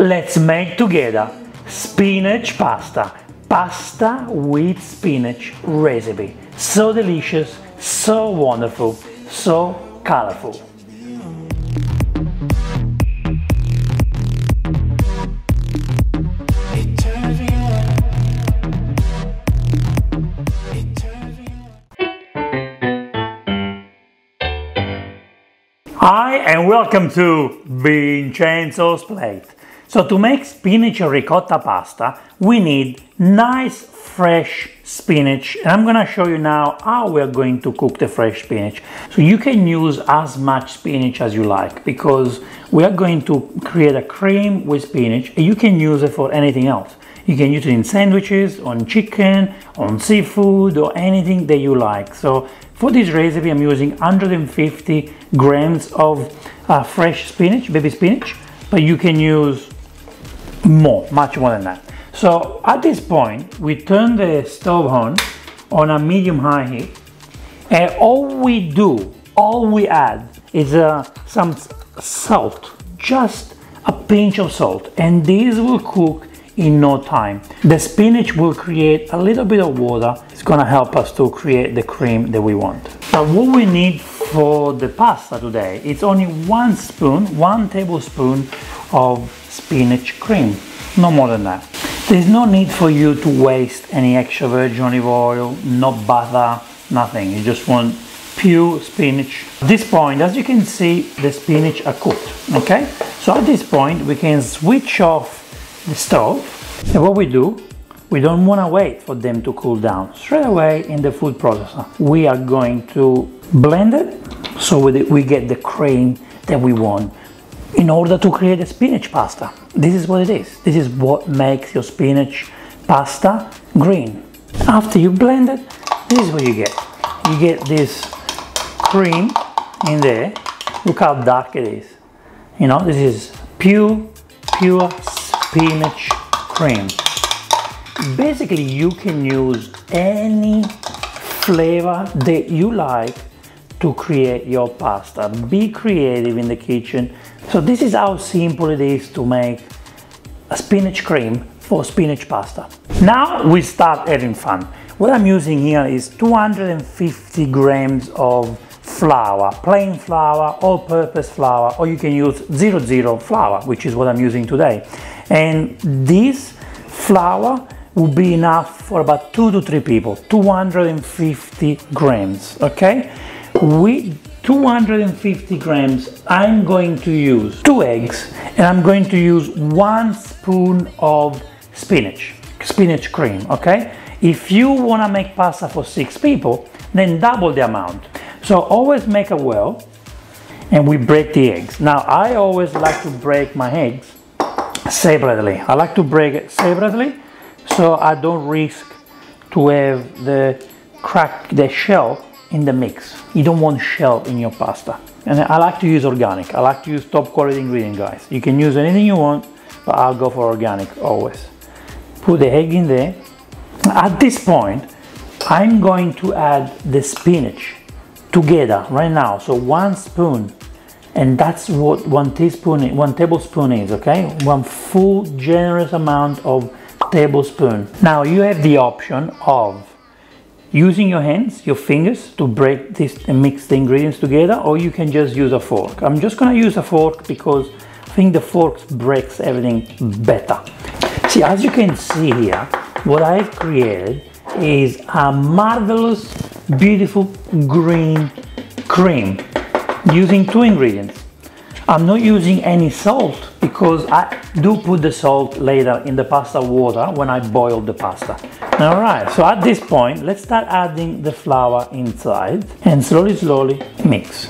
Let's make together spinach pasta, pasta with spinach recipe. So delicious, so wonderful, so colorful. Hi and welcome to Vincenzo's Plate. So to make spinach ricotta pasta we need nice fresh spinach, and I'm gonna show you now how we're going to cook the fresh spinach. So you can use as much spinach as you like because we are going to create a cream with spinach, and you can use it for anything else. You can use it in sandwiches, on chicken, on seafood, or anything that you like. So for this recipe I'm using 150 grams of fresh spinach, baby spinach, but you can use more, much more than that. So at this point we turn the stove on a medium-high heat, and all we add is some salt, just a pinch of salt, and these will cook in no time. The spinach will create a little bit of water. It's gonna help us to create the cream that we want. But what we need for the pasta today, it's only one tablespoon of spinach cream, no more than that. There's no need for you to waste any extra virgin olive oil, no butter, nothing. You just want pure spinach. At this point, as you can see, the spinach are cooked, okay? So at this point, we can switch off the stove, and what we do, we don't want to wait for them to cool down. Straight away in the food processor we are going to blend it so we get the cream that we want in order to create a spinach pasta. This is what it is. This is what makes your spinach pasta green. After you blend it, this is what you get. You get this cream in there. Look how dark it is. You know, this is pure spinach cream. Basically you can use any flavor that you like to create your pasta. Be creative in the kitchen. So this is how simple it is to make a spinach cream for spinach pasta. Now we start having fun. What I'm using here is 250 grams of flour, plain flour, all-purpose flour, or you can use 00 flour, which is what I'm using today. And this flour will be enough for about 2 to 3 people, 250 grams, okay? With 250 grams, I'm going to use 2 eggs, and I'm going to use 1 spoon of spinach cream, okay? If you wanna make pasta for 6 people, then double the amount. So always make a well, and we break the eggs. Now, I always like to break my eggs separately. I like to break it separately so I don't risk to have the shell in the mix. You don't want shell in your pasta. And I like to use organic. I like to use top quality ingredient, guys. You can use anything you want, but I'll go for organic always. Put the egg in there. At this point, I'm going to add the spinach together right now. So 1 spoon, and that's what 1 tablespoon is, okay? 1 full generous amount of tablespoon. Now you have the option of using your hands, your fingers, to break this and mix the ingredients together, or you can just use a fork. I'm just gonna use a fork because I think the fork breaks everything better. See, as you can see here, what I've created is a marvelous, beautiful green cream using 2 ingredients. I'm not using any salt because I do put the salt later in the pasta water when I boil the pasta. All right, so at this point, let's start adding the flour inside and slowly mix.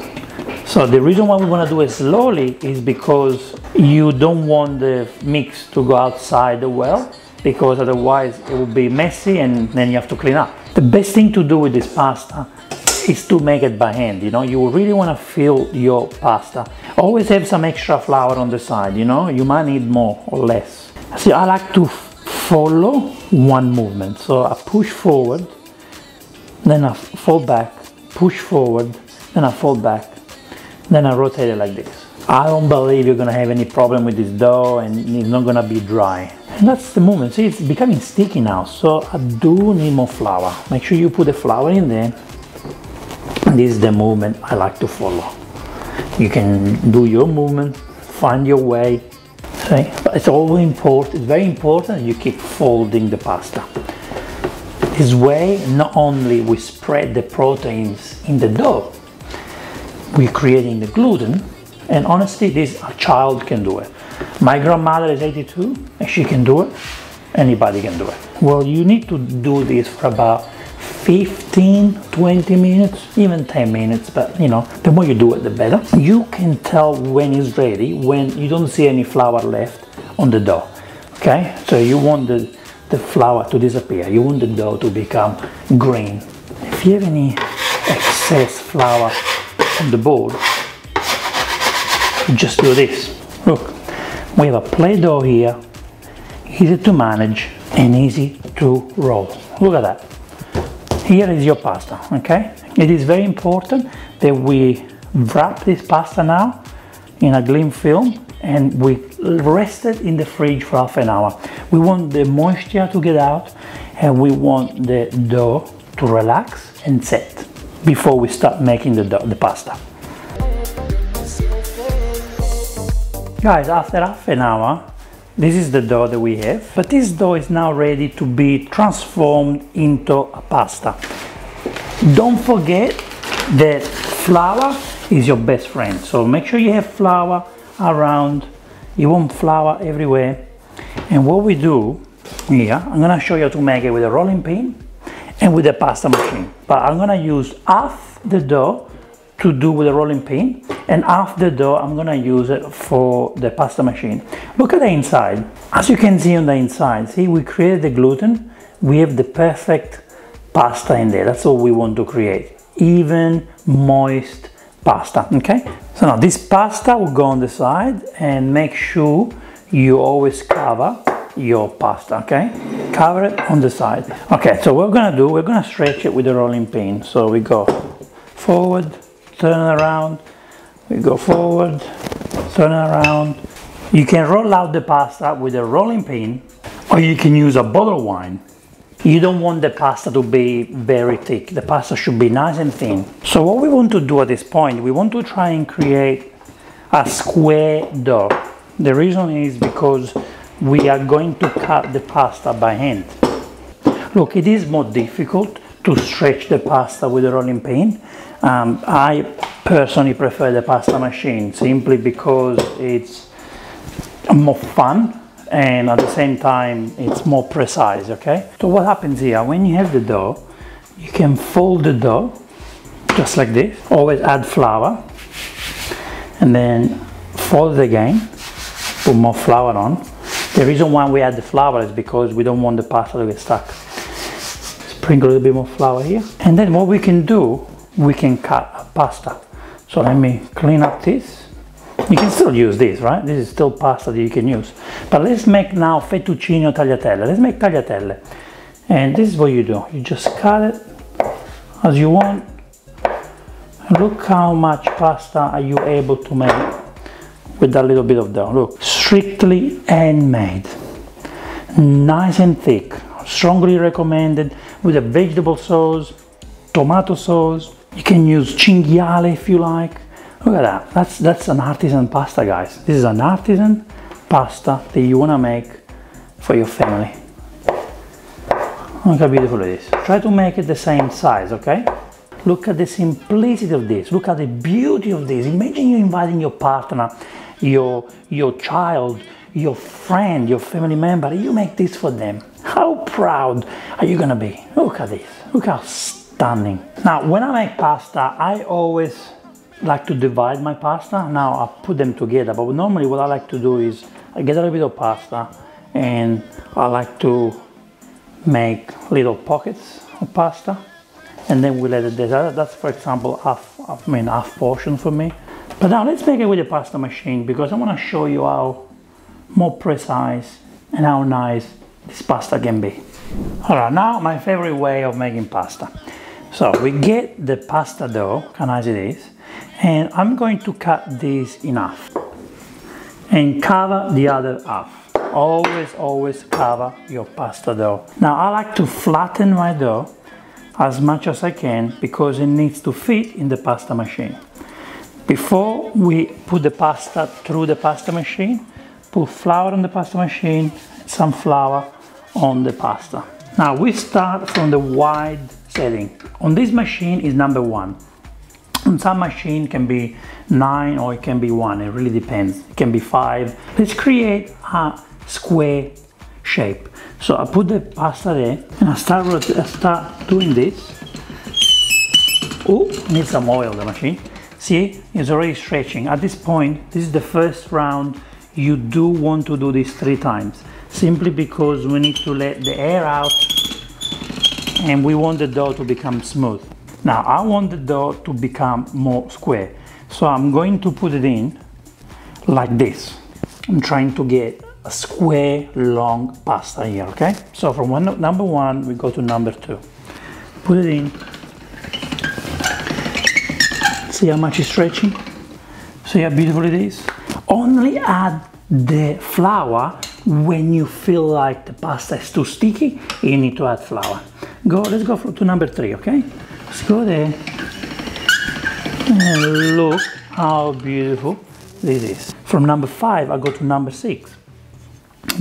So the reason why we want to do it slowly is because you don't want the mix to go outside the well, because otherwise it will be messy and then you have to clean up. The best thing to do with this pasta is to make it by hand, you know? You really wanna fill your pasta. Always have some extra flour on the side, you know? You might need more or less. See, I like to follow one movement. So I push forward, then I fall back, push forward, then I fall back, then I rotate it like this. I don't believe you're gonna have any problem with this dough and it's not gonna be dry. And that's the moment, see, it's becoming sticky now, so I do need more flour. Make sure you put the flour in there. This is the movement I like to follow. You can do your movement, find your way. See? But it's always important, it's very important you keep folding the pasta. This way, not only we spread the proteins in the dough, we're creating the gluten, and honestly, this a child can do it. My grandmother is 82, and she can do it. Anybody can do it. Well, you need to do this for about 15, 20 minutes, even 10 minutes, but you know, the more you do it, the better. You can tell when it's ready, when you don't see any flour left on the dough, okay? So you want the flour to disappear, you want the dough to become green. If you have any excess flour on the board, you just do this. Look, we have a play dough here, easy to manage and easy to roll. Look at that. Here is your pasta, okay? It is very important that we wrap this pasta now in a cling film and we rest it in the fridge for half an hour. We want the moisture to get out and we want the dough to relax and set before we start making the pasta. Guys, after half an hour, this is the dough that we have, but this dough is now ready to be transformed into a pasta. Don't forget that flour is your best friend, so make sure you have flour around. You want flour everywhere. And what we do here, I'm gonna show you how to make it with a rolling pin and with a pasta machine, but I'm gonna use half the dough to do with a rolling pin, and after the dough I'm gonna use it for the pasta machine. Look at the inside. As you can see on the inside, see, we created the gluten, we have the perfect pasta in there. That's all we want to create, even moist pasta, okay? So now this pasta will go on the side, and make sure you always cover your pasta, okay? Cover it on the side. Okay, so what we're gonna do, we're gonna stretch it with the rolling pin. So we go forward, turn around, we go forward, turn around. You can roll out the pasta with a rolling pin, or you can use a bottle of wine. You don't want the pasta to be very thick. The pasta should be nice and thin. So what we want to do at this point, we want to try and create a square dough. The reason is because we are going to cut the pasta by hand. Look, it is more difficult to stretch the pasta with a rolling pin. I personally prefer the pasta machine simply because it's more fun and at the same time it's more precise, okay? So what happens here, when you have the dough, you can fold the dough just like this. Always add flour and then fold it again, put more flour on. The reason why we add the flour is because we don't want the pasta to get stuck. Sprinkle a little bit more flour here. And then what we can do, we can cut a pasta. So let me clean up this. You can still use this, right? This is still pasta that you can use. But let's make now fettuccine or tagliatelle. Let's make tagliatelle. And this is what you do. You just cut it as you want. Look how much pasta are you able to make with that little bit of dough. Look, strictly handmade. Nice and thick. Strongly recommended with a vegetable sauce, tomato sauce. You can use cinghiale if you like. Look at that. That's an artisan pasta, guys. This is an artisan pasta that you want to make for your family. Look how beautiful it is. Try to make it the same size, okay? Look at the simplicity of this. Look at the beauty of this. Imagine you're inviting your partner, your child, your friend, your family member. You make this for them. How proud are you gonna be? Look at this. Look how stunning. Now, when I make pasta, I always like to divide my pasta. Now I put them together, but normally what I like to do is I get a little bit of pasta and I like to make little pockets of pasta, and then we let it desert. That's, for example, half portion for me. But now let's make it with the pasta machine, because I want to show you how more precise and how nice this pasta can be. All right, now my favorite way of making pasta. So we get the pasta dough, how nice it is, and I'm going to cut this in half and cover the other half. Always cover your pasta dough. Now I like to flatten my dough as much as I can because it needs to fit in the pasta machine. Before we put the pasta through the pasta machine, put flour on the pasta machine, some flour on the pasta. Now we start from the wide setting. On this machine is number 1. On some machine can be 9 or it can be 1, it really depends. It can be 5. Let's create a square shape. So I put the pasta there and I start doing this. Oh, need some oil, the machine. See, it's already stretching. At this point, this is the first round. You do want to do this 3 times, simply because we need to let the air out and we want the dough to become smooth. Now, I want the dough to become more square. So I'm going to put it in like this. I'm trying to get a square, long pasta here, okay? So from number 1, we go to number 2. Put it in. See how much it's stretching? See how beautiful it is? Only add the flour when you feel like the pasta is too sticky. You need to add flour. Let's go to number 3, okay? Let's go there. And look how beautiful this is. From number 5, I go to number 6.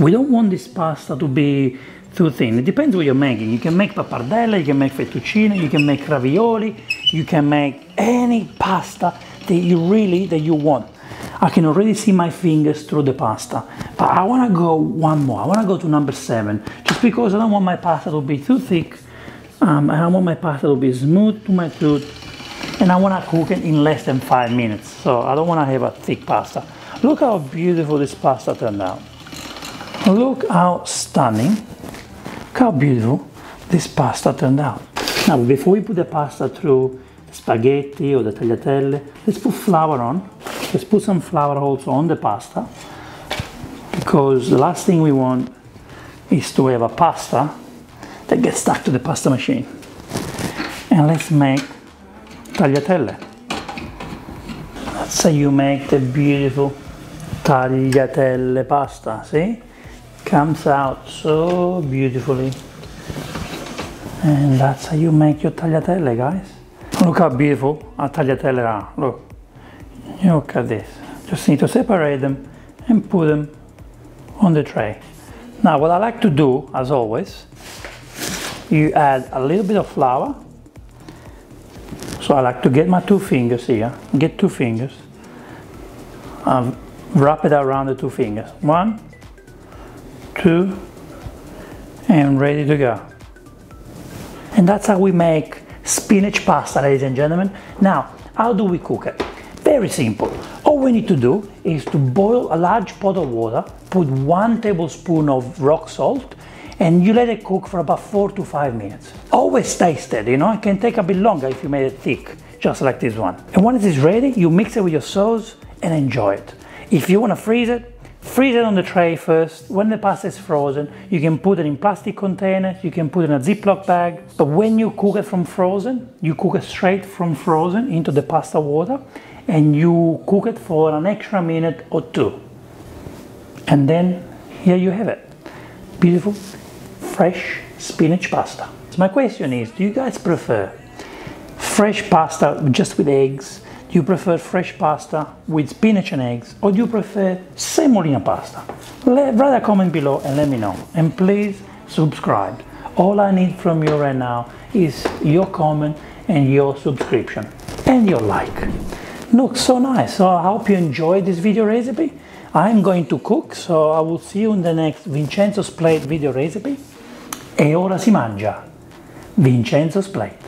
We don't want this pasta to be too thin. It depends what you're making. You can make pappardelle, you can make fettuccine, you can make ravioli, you can make any pasta that you want. I can already see my fingers through the pasta, but I want to go one more. I want to go to number 7, just because I don't want my pasta to be too thick, and I want my pasta to be smooth to my tooth, and I want to cook it in less than 5 minutes. So I don't want to have a thick pasta. Look how beautiful this pasta turned out. Look how stunning, look how beautiful this pasta turned out. Now, before we put the pasta through the spaghetti or the tagliatelle, let's put flour on. Let's put some flour also on the pasta, because the last thing we want is to have a pasta that gets stuck to the pasta machine. And let's make tagliatelle. That's how you make the beautiful tagliatelle pasta, see? Comes out so beautifully. And that's how you make your tagliatelle, guys. Look how beautiful our tagliatelle are, look. Look at this. Just need to separate them and put them on the tray. Now, what I like to do, as always, you add a little bit of flour. So I like to get my 2 fingers here. Get 2 fingers. I'll wrap it around the 2 fingers. 1, 2, and ready to go. And that's how we make spinach pasta, ladies and gentlemen. Now, how do we cook it? Very simple. All we need to do is to boil a large pot of water, put 1 tablespoon of rock salt, and you let it cook for about 4 to 5 minutes. Always taste it, you know, it can take a bit longer if you made it thick, just like this one. And once it's ready, you mix it with your sauce and enjoy it. If you want to freeze it on the tray first. When the pasta is frozen, you can put it in plastic containers, you can put it in a Ziploc bag. But when you cook it from frozen, you cook it straight from frozen into the pasta water, and you cook it for an extra minute or 2. And then here you have it. Beautiful, fresh spinach pasta. So my question is, do you guys prefer fresh pasta just with eggs? Do you prefer fresh pasta with spinach and eggs? Or do you prefer semolina pasta? Write a comment below and let me know. And please subscribe. All I need from you right now is your comment and your subscription and your like. Looks so nice. So I hope you enjoyed this video recipe. I'm going to cook, so I will see you in the next Vincenzo's Plate video recipe. E ora si mangia. Vincenzo's Plate.